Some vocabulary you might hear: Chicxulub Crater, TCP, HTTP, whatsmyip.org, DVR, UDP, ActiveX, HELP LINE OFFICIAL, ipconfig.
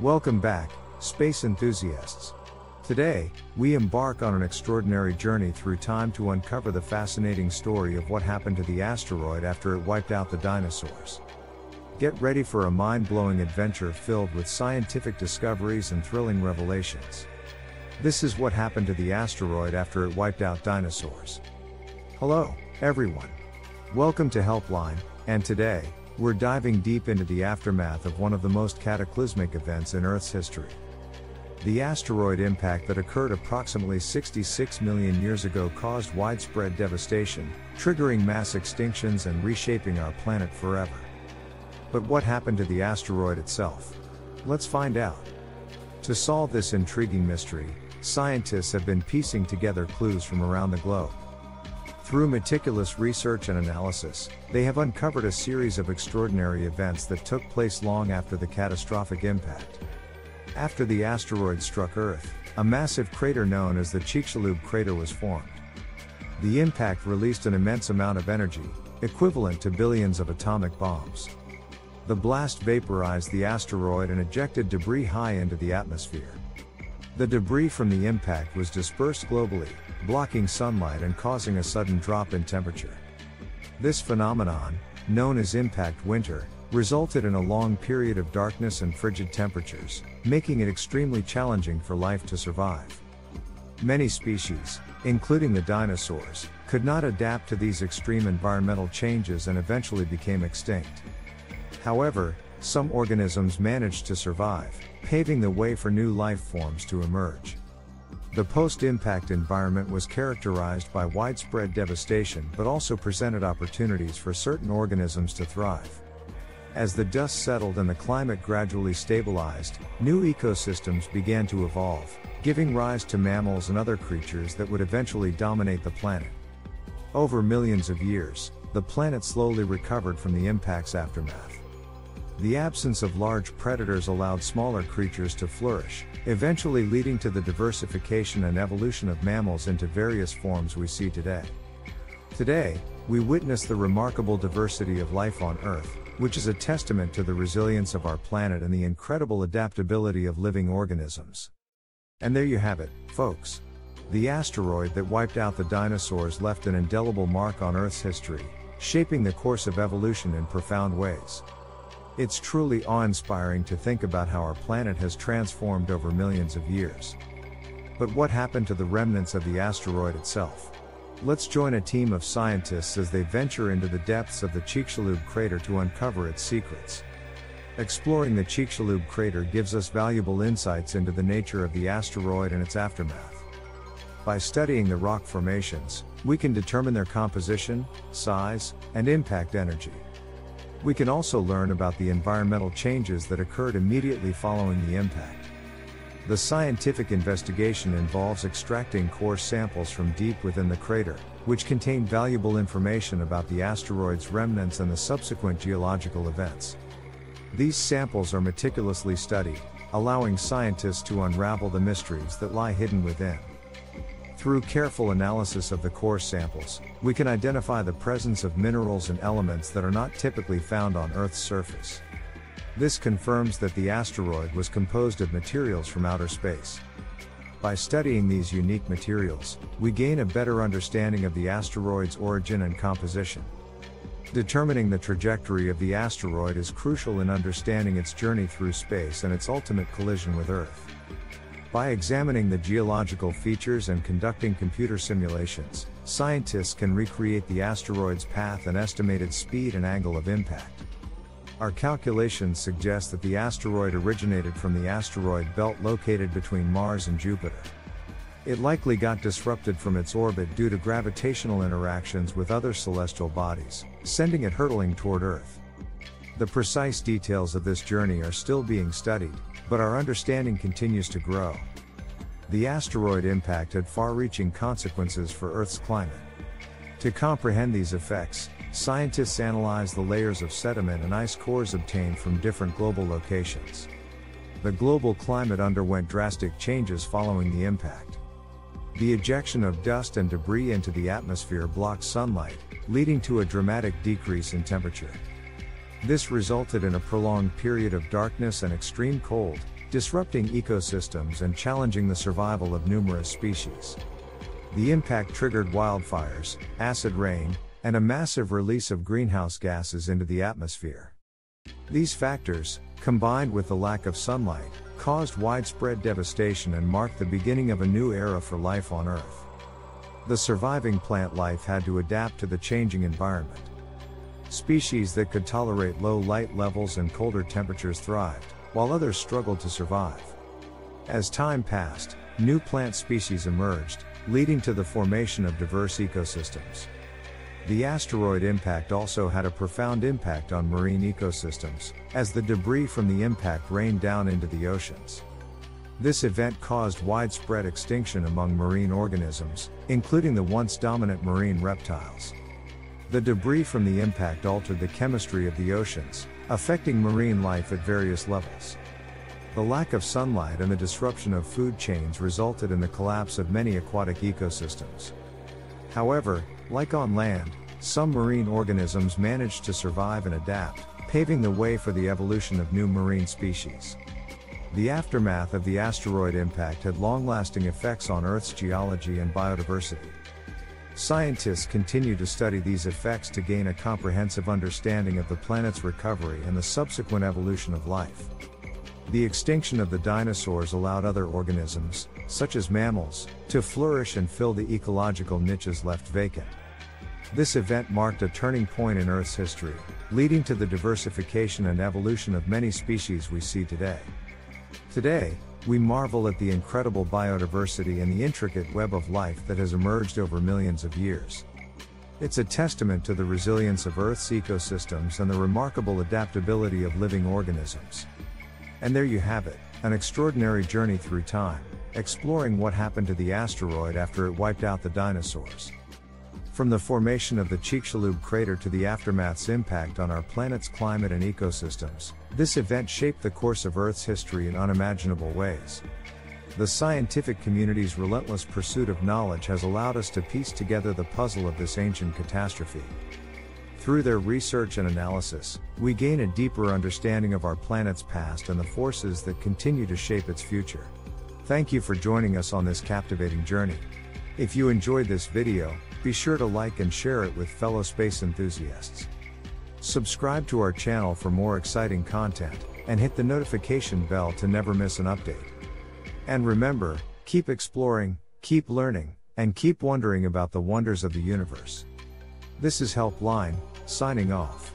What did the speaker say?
Welcome back, space enthusiasts. Today, we embark on an extraordinary journey through time to uncover the fascinating story of what happened to the asteroid after it wiped out the dinosaurs. Get ready for a mind-blowing adventure filled with scientific discoveries and thrilling revelations. This is what happened to the asteroid after it wiped out dinosaurs. Hello, everyone. Welcome to Helpline, and today, we're diving deep into the aftermath of one of the most cataclysmic events in Earth's history. The asteroid impact that occurred approximately 66 million years ago caused widespread devastation, triggering mass extinctions and reshaping our planet forever. But what happened to the asteroid itself? Let's find out. To solve this intriguing mystery, scientists have been piecing together clues from around the globe. Through meticulous research and analysis, they have uncovered a series of extraordinary events that took place long after the catastrophic impact. After the asteroid struck Earth, a massive crater known as the Chicxulub Crater was formed. The impact released an immense amount of energy, equivalent to billions of atomic bombs. The blast vaporized the asteroid and ejected debris high into the atmosphere. The debris from the impact was dispersed globally, blocking sunlight and causing a sudden drop in temperature. This phenomenon, known as impact winter, resulted in a long period of darkness and frigid temperatures, making it extremely challenging for life to survive. Many species, including the dinosaurs, could not adapt to these extreme environmental changes and eventually became extinct. However, some organisms managed to survive, paving the way for new life forms to emerge. The post-impact environment was characterized by widespread devastation but also presented opportunities for certain organisms to thrive. As the dust settled and the climate gradually stabilized, new ecosystems began to evolve, giving rise to mammals and other creatures that would eventually dominate the planet. Over millions of years, the planet slowly recovered from the impact's aftermath. The absence of large predators allowed smaller creatures to flourish, eventually leading to the diversification and evolution of mammals into various forms we see today. Today, we witness the remarkable diversity of life on Earth, which is a testament to the resilience of our planet and the incredible adaptability of living organisms. And there you have it, folks. The asteroid that wiped out the dinosaurs left an indelible mark on Earth's history, shaping the course of evolution in profound ways. It's truly awe-inspiring to think about how our planet has transformed over millions of years. But what happened to the remnants of the asteroid itself? Let's join a team of scientists as they venture into the depths of the Chicxulub Crater to uncover its secrets. Exploring the Chicxulub Crater gives us valuable insights into the nature of the asteroid and its aftermath. By studying the rock formations, we can determine their composition, size, and impact energy. We can also learn about the environmental changes that occurred immediately following the impact. The scientific investigation involves extracting core samples from deep within the crater, which contain valuable information about the asteroid's remnants and the subsequent geological events. These samples are meticulously studied, allowing scientists to unravel the mysteries that lie hidden within. Through careful analysis of the core samples, we can identify the presence of minerals and elements that are not typically found on Earth's surface. This confirms that the asteroid was composed of materials from outer space. By studying these unique materials, we gain a better understanding of the asteroid's origin and composition. Determining the trajectory of the asteroid is crucial in understanding its journey through space and its ultimate collision with Earth. By examining the geological features and conducting computer simulations, scientists can recreate the asteroid's path and estimate its speed and angle of impact. Our calculations suggest that the asteroid originated from the asteroid belt located between Mars and Jupiter. It likely got disrupted from its orbit due to gravitational interactions with other celestial bodies, sending it hurtling toward Earth. The precise details of this journey are still being studied, but our understanding continues to grow. The asteroid impact had far-reaching consequences for Earth's climate. To comprehend these effects, scientists analyze the layers of sediment and ice cores obtained from different global locations. The global climate underwent drastic changes following the impact. The ejection of dust and debris into the atmosphere blocked sunlight, leading to a dramatic decrease in temperature. This resulted in a prolonged period of darkness and extreme cold, disrupting ecosystems and challenging the survival of numerous species. The impact triggered wildfires, acid rain, and a massive release of greenhouse gases into the atmosphere. These factors, combined with the lack of sunlight, caused widespread devastation and marked the beginning of a new era for life on Earth. The surviving plant life had to adapt to the changing environment. Species that could tolerate low light levels and colder temperatures thrived, while others struggled to survive. As time passed, new plant species emerged, leading to the formation of diverse ecosystems. The asteroid impact also had a profound impact on marine ecosystems, as the debris from the impact rained down into the oceans. This event caused widespread extinction among marine organisms, including the once dominant marine reptiles. The debris from the impact altered the chemistry of the oceans, affecting marine life at various levels. The lack of sunlight and the disruption of food chains resulted in the collapse of many aquatic ecosystems. However, like on land, some marine organisms managed to survive and adapt, paving the way for the evolution of new marine species. The aftermath of the asteroid impact had long-lasting effects on Earth's geology and biodiversity. Scientists continue to study these effects to gain a comprehensive understanding of the planet's recovery and the subsequent evolution of life. The extinction of the dinosaurs allowed other organisms, such as mammals, to flourish and fill the ecological niches left vacant. This event marked a turning point in Earth's history, leading to the diversification and evolution of many species we see today. Today, we marvel at the incredible biodiversity and the intricate web of life that has emerged over millions of years. It's a testament to the resilience of Earth's ecosystems and the remarkable adaptability of living organisms. And there you have it, an extraordinary journey through time, exploring what happened to the asteroid after it wiped out the dinosaurs. From the formation of the Chicxulub crater to the aftermath's impact on our planet's climate and ecosystems, this event shaped the course of Earth's history in unimaginable ways. The scientific community's relentless pursuit of knowledge has allowed us to piece together the puzzle of this ancient catastrophe. Through their research and analysis, we gain a deeper understanding of our planet's past and the forces that continue to shape its future. Thank you for joining us on this captivating journey. If you enjoyed this video, be sure to like and share it with fellow space enthusiasts. Subscribe to our channel for more exciting content, and hit the notification bell to never miss an update. And remember, keep exploring, keep learning, and keep wondering about the wonders of the universe. This is Helpline, signing off.